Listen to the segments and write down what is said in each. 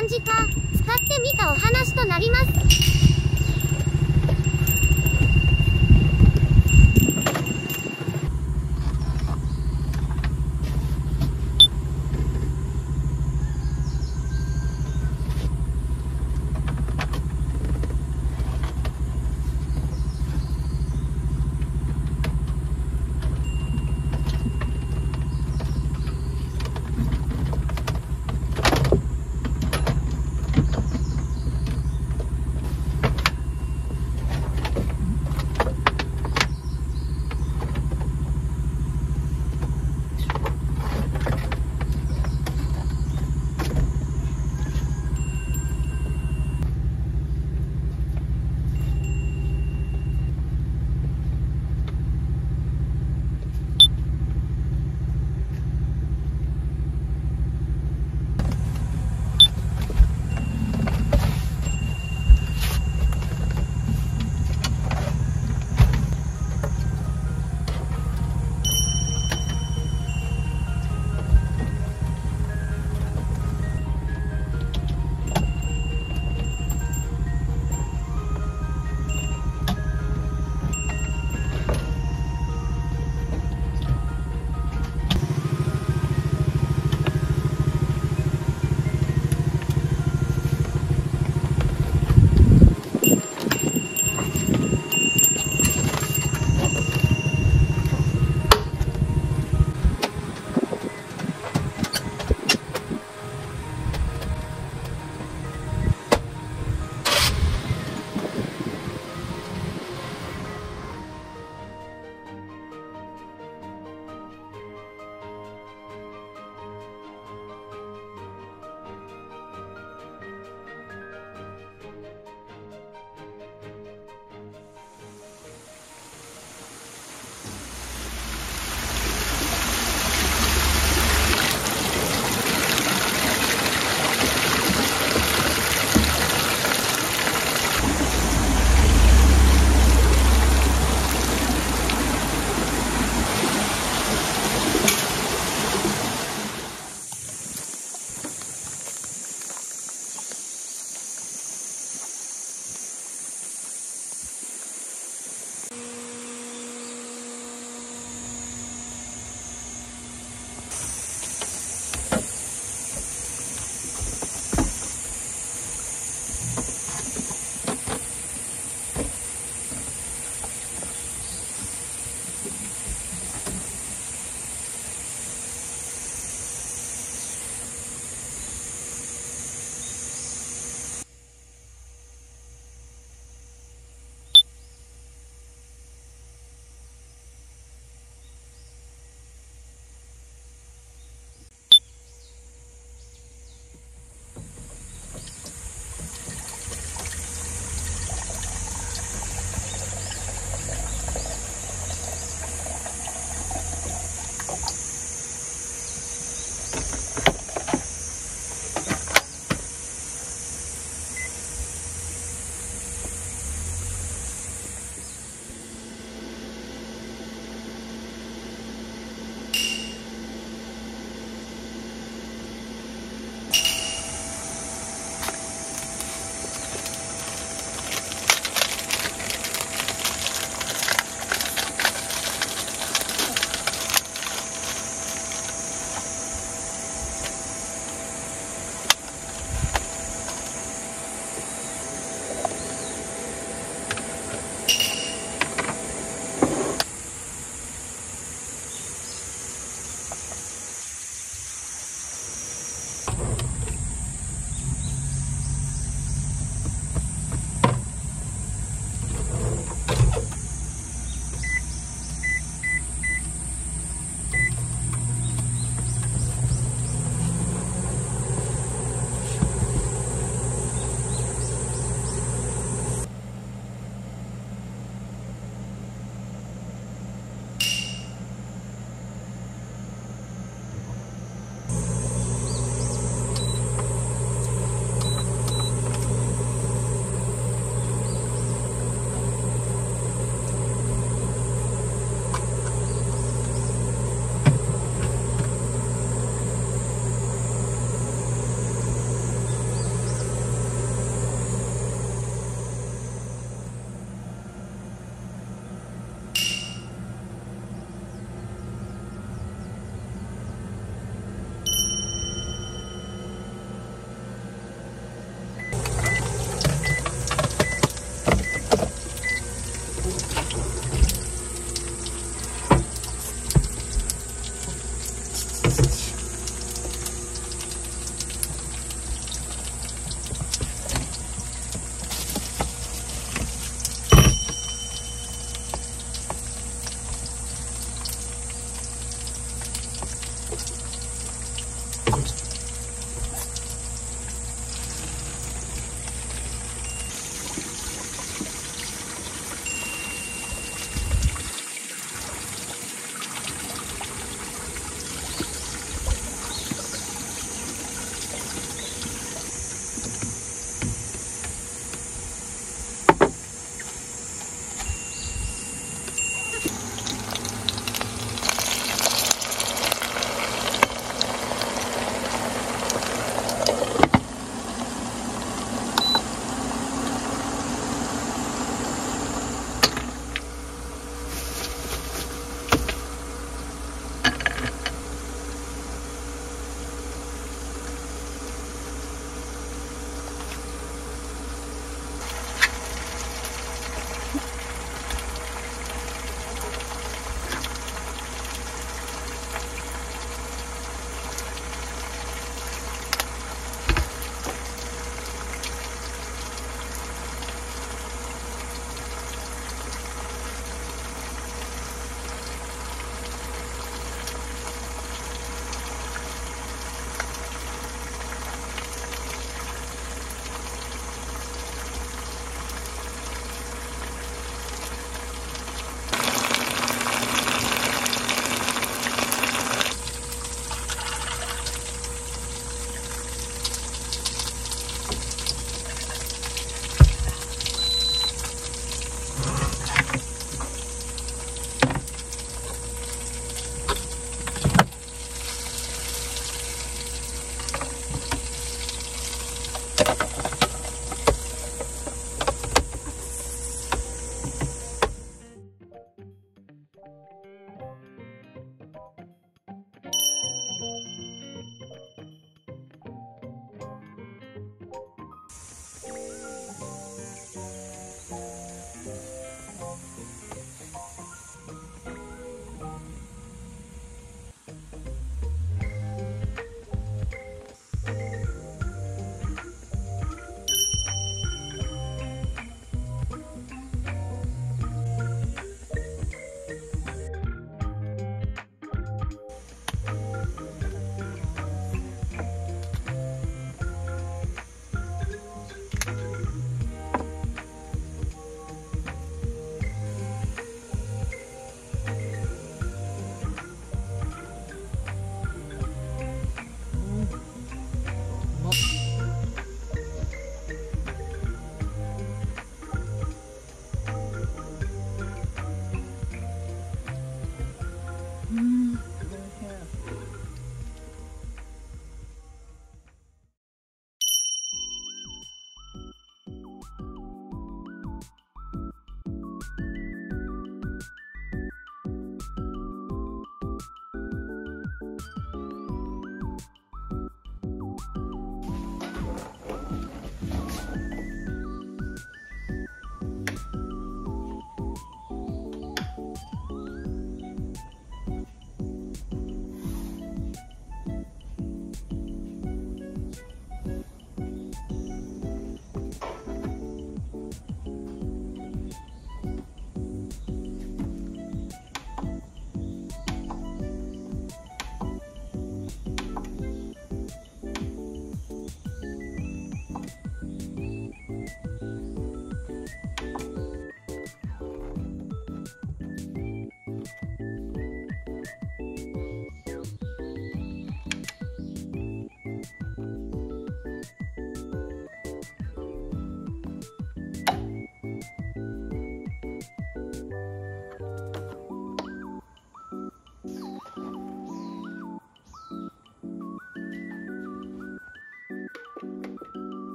短時間使ってみたお話となります。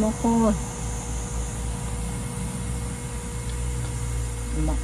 もこい。うまっ。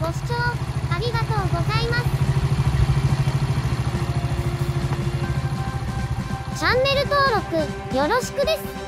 ご視聴ありがとうございます。チャンネル登録よろしくです。